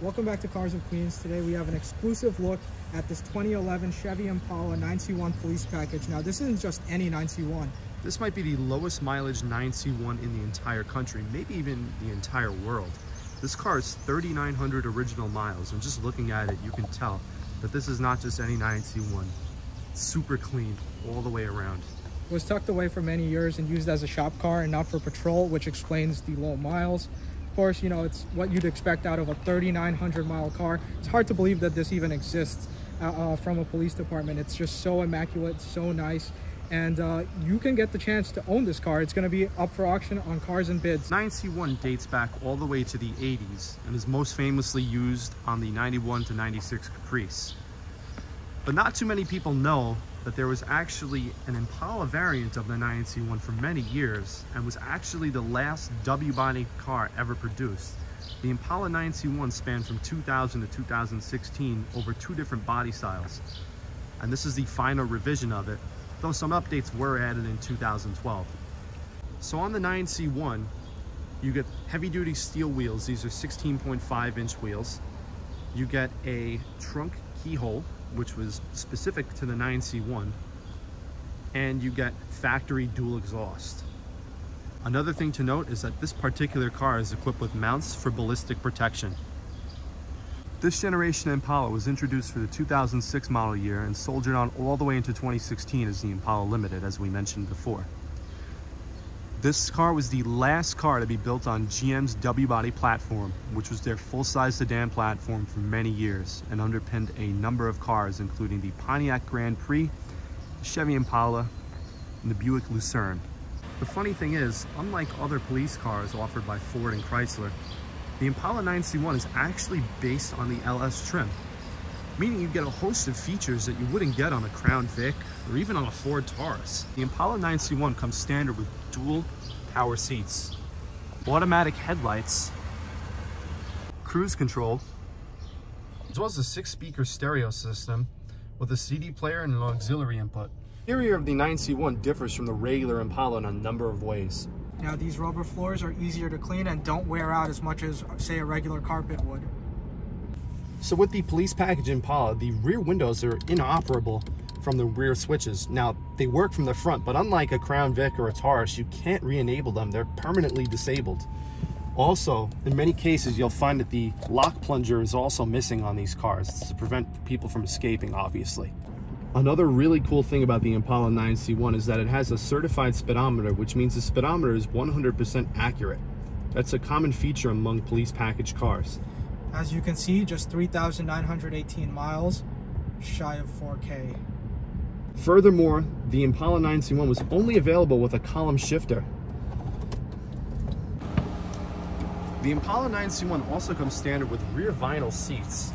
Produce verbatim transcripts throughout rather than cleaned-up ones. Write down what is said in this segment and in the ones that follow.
Welcome back to Cars of Queens. Today we have an exclusive look at this twenty eleven Chevy Impala nine C one police package. Now this isn't just any nine C one. This might be the lowest mileage nine C one in the entire country, maybe even the entire world. This car is thirty-nine hundred original miles, and just looking at it you can tell that this is not just any nine C one. It's super clean all the way around. It was tucked away for many years and used as a shop car and not for patrol, which explains the low miles. Of course, you know, it's what you'd expect out of a thirty-nine hundred mile car. It's hard to believe that this even exists uh, uh, from a police department. It's just so immaculate, so nice, and uh, you can get the chance to own this car. It's going to be up for auction on Cars and Bids. nine C one dates back all the way to the eighties and is most famously used on the ninety-one to ninety-six Caprice. But not too many people know that there was actually an Impala variant of the nine C one for many years and was actually the last W-Body car ever produced. The Impala nine C one spanned from two thousand to two thousand sixteen over two different body styles, and this is the final revision of it, though some updates were added in two thousand twelve. So on the nine C one, you get heavy-duty steel wheels. These are sixteen point five inch wheels. You get a trunk keyhole, which was specific to the nine C one, and you get factory dual exhaust. Another thing to note is that this particular car is equipped with mounts for ballistic protection. This generation Impala was introduced for the two thousand six model year and soldiered on all the way into twenty sixteen as the Impala Limited, as we mentioned before. This car was the last car to be built on G M's W-Body platform, which was their full-size sedan platform for many years and underpinned a number of cars, including the Pontiac Grand Prix, Chevy Impala, and the Buick Lucerne. The funny thing is, unlike other police cars offered by Ford and Chrysler, the Impala nine C one is actually based on the L S trim, meaning you get a host of features that you wouldn't get on a Crown Vic or even on a Ford Taurus. The Impala nine C one comes standard with dual power seats, automatic headlights, cruise control, as well as a six-speaker stereo system with a C D player and an auxiliary input. The interior of the nine C one differs from the regular Impala in a number of ways. Now, these rubber floors are easier to clean and don't wear out as much as, say, a regular carpet would. So with the police package Impala, the rear windows are inoperable from the rear switches. Now, they work from the front, but unlike a Crown Vic or a Taurus, you can't re-enable them. They're permanently disabled. Also, in many cases, you'll find that the lock plunger is also missing on these cars to prevent people from escaping, obviously. Another really cool thing about the Impala nine C one is that it has a certified speedometer, which means the speedometer is one hundred percent accurate. That's a common feature among police package cars. As you can see, just three thousand nine hundred eighteen miles, shy of four K. Furthermore, the Impala nine C one was only available with a column shifter. The Impala nine C one also comes standard with rear vinyl seats.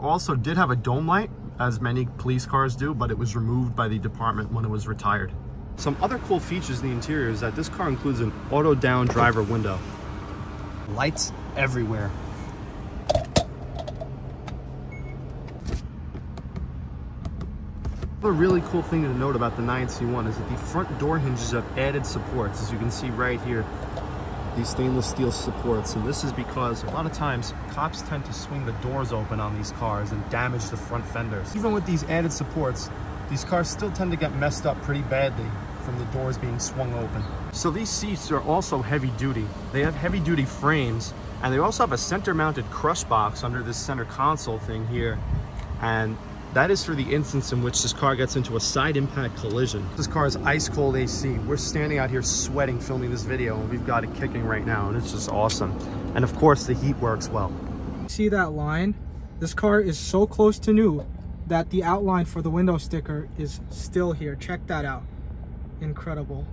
Also did have a dome light, as many police cars do, but it was removed by the department when it was retired. Some other cool features in the interior is that this car includes an auto down driver window. Lights everywhere. Another really cool thing to note about the nine C one is that the front door hinges have added supports, as you can see right here, these stainless steel supports. And this is because a lot of times cops tend to swing the doors open on these cars and damage the front fenders. Even with these added supports, these cars still tend to get messed up pretty badly from the doors being swung open. So these seats are also heavy duty. They have heavy duty frames, and they also have a center mounted crush box under this center console thing here, and that is for the instance in which this car gets into a side impact collision. This car is ice cold A C. We're standing out here sweating filming this video, and we've got it kicking right now, and it's just awesome. And of course the heat works well. See that line? This car is so close to new that the outline for the window sticker is still here. Check that out. Incredible.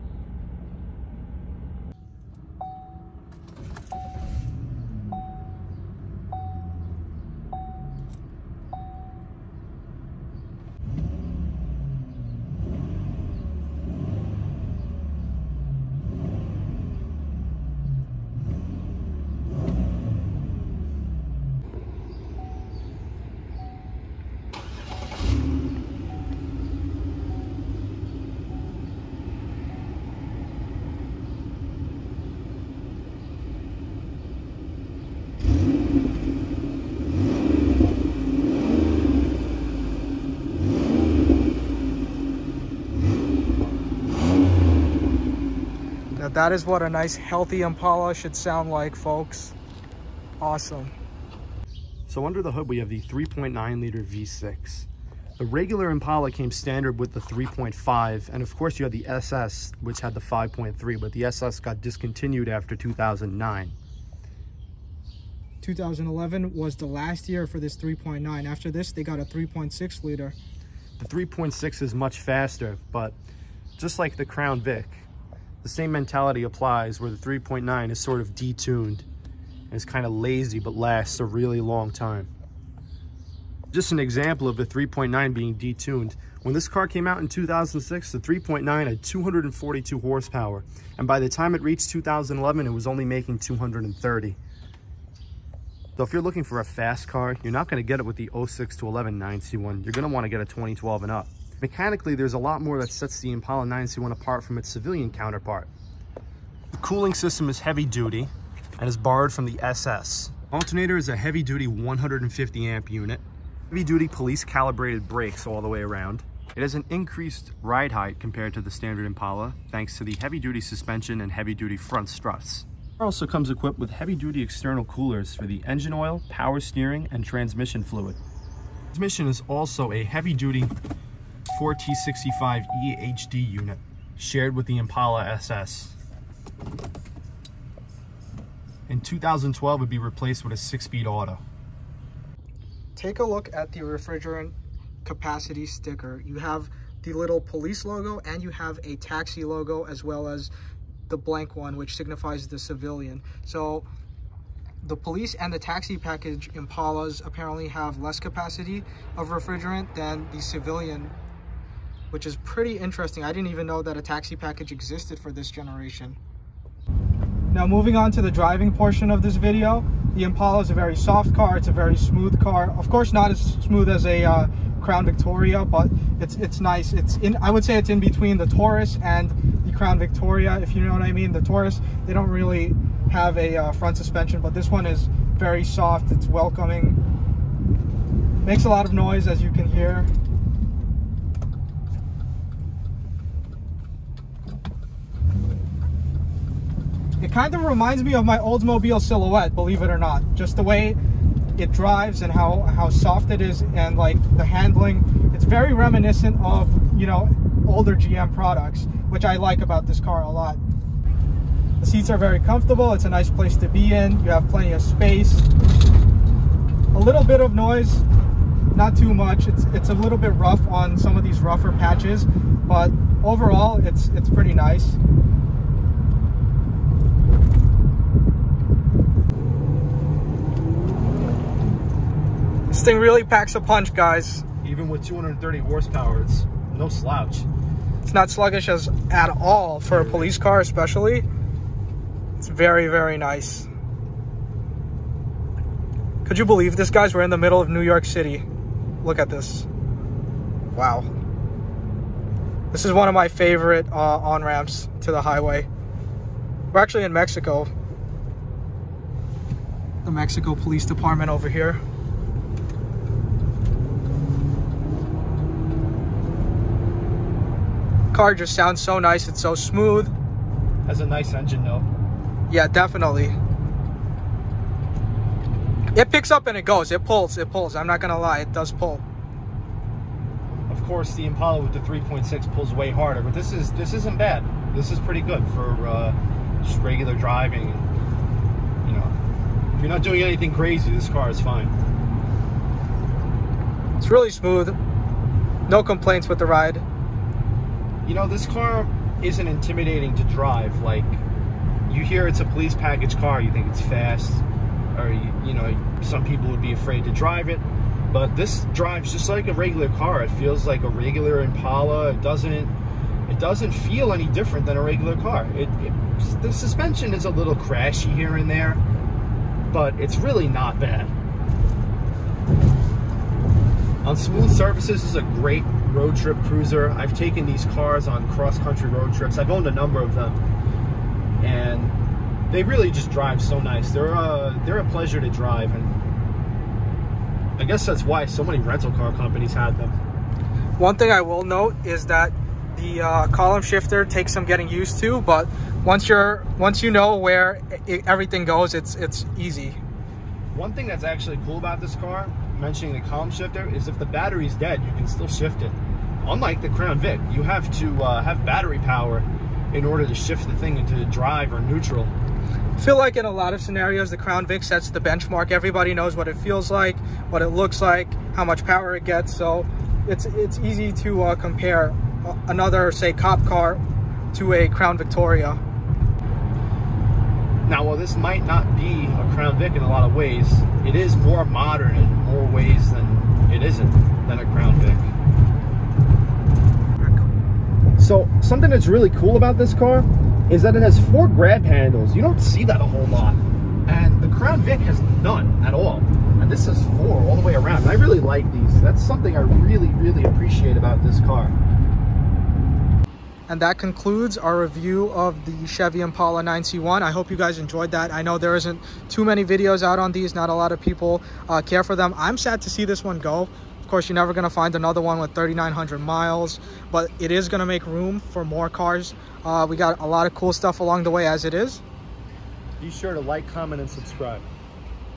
That is what a nice healthy Impala should sound like, folks. Awesome. So under the hood we have the three point nine liter V six. The regular Impala came standard with the three point five, and of course you had the S S, which had the five point three, but the S S got discontinued after two thousand nine. two thousand eleven was the last year for this three point nine. After this, they got a three point six liter. The three point six is much faster, but just like the Crown Vic, the same mentality applies where the three point nine is sort of detuned and it's kind of lazy but lasts a really long time. Just an example of the three point nine being detuned. When this car came out in two thousand six, the three point nine had two hundred forty-two horsepower, and by the time it reached two thousand eleven, it was only making two hundred thirty. So if you're looking for a fast car, you're not going to get it with the oh six to eleven nine C one. You're going to want to get a twenty twelve and up. Mechanically, there's a lot more that sets the Impala nine C one apart from its civilian counterpart. The cooling system is heavy duty and is borrowed from the S S. Alternator is a heavy duty one hundred fifty amp unit. Heavy duty police calibrated brakes all the way around. It has an increased ride height compared to the standard Impala thanks to the heavy duty suspension and heavy duty front struts. It also comes equipped with heavy-duty external coolers for the engine oil, power steering, and transmission fluid. The transmission is also a heavy-duty four T sixty-five E H D unit, shared with the Impala S S. In two thousand twelve, it would be replaced with a six-speed auto. Take a look at the refrigerant capacity sticker. You have the little police logo, and you have a taxi logo, as well as the blank one, which signifies the civilian. So the police and the taxi package Impalas apparently have less capacity of refrigerant than the civilian, which is pretty interesting. I didn't even know that a taxi package existed for this generation. Now moving on to the driving portion of this video, the Impala is a very soft car. It's a very smooth car. Of course, not as smooth as a uh, Crown Victoria, but it's it's nice. It's in, I would say it's in between the Taurus and the Crown Victoria, if you know what I mean. The Taurus, they don't really have a uh, front suspension, but this one is very soft. It's welcoming. Makes a lot of noise, as you can hear. It kind of reminds me of my Oldsmobile Silhouette, believe it or not. Just the way it drives and how how soft it is, and like the handling, it's very reminiscent of, you know, older G M products, which I like about this car a lot. The seats are very comfortable. It's a nice place to be in. You have plenty of space. A little bit of noise, not too much. It's it's a little bit rough on some of these rougher patches, but overall it's it's pretty nice. This thing really packs a punch, guys. Even with two hundred thirty horsepower, it's no slouch. It's not sluggish as at all for a police car, especially. It's very, very nice. Could you believe this, guys? We're in the middle of New York City. Look at this. Wow. This is one of my favorite uh, on-ramps to the highway. We're actually in Mexico. The Mexico Police Department over here. Car just sounds so nice. It's so smooth. Has a nice engine though. Yeah, definitely. It picks up and it goes. It pulls. It pulls. I'm not gonna lie. It does pull. Of course, the Impala with the three point six pulls way harder, but this is this isn't bad. This is pretty good for uh, just regular driving. You know, if you're not doing anything crazy, this car is fine. It's really smooth. No complaints with the ride. You know, this car isn't intimidating to drive. Like, you hear it's a police package car, you think it's fast, or, you, you know, some people would be afraid to drive it. But this drives just like a regular car. It feels like a regular Impala. It doesn't, it doesn't feel any different than a regular car. It, it, the suspension is a little crashy here and there, but it's really not bad. On smooth surfaces, is a great road trip cruiser. I've taken these cars on cross-country road trips. I've owned a number of them, and they really just drive so nice. They're a, they're a pleasure to drive, and I guess that's why so many rental car companies had them. One thing I will note is that The uh, column shifter takes some getting used to, but once you're once you know where it, everything goes, it's it's easy. One thing that's actually cool about this car, mentioning the column shifter, is if the battery's dead, you can still shift it. Unlike the Crown Vic, you have to uh, have battery power in order to shift the thing into drive or neutral. I feel like in a lot of scenarios, the Crown Vic sets the benchmark. Everybody knows what it feels like, what it looks like, how much power it gets. So it's, it's easy to uh, compare another, say, cop car to a Crown Victoria. Now, while this might not be a Crown Vic in a lot of ways, it is more modern in more ways than it isn't than a Crown Vic. So something that's really cool about this car is that it has four grab handles. You don't see that a whole lot. And the Crown Vic has none at all. And this has four all the way around. And I really like these. That's something I really, really appreciate about this car. And that concludes our review of the Chevy Impala nine C one. I hope you guys enjoyed that. I know there isn't too many videos out on these. Not a lot of people uh, care for them. I'm sad to see this one go. Of course, you're never going to find another one with thirty-nine hundred miles, but it is going to make room for more cars. Uh, we got a lot of cool stuff along the way as it is. Be sure to like, comment, and subscribe.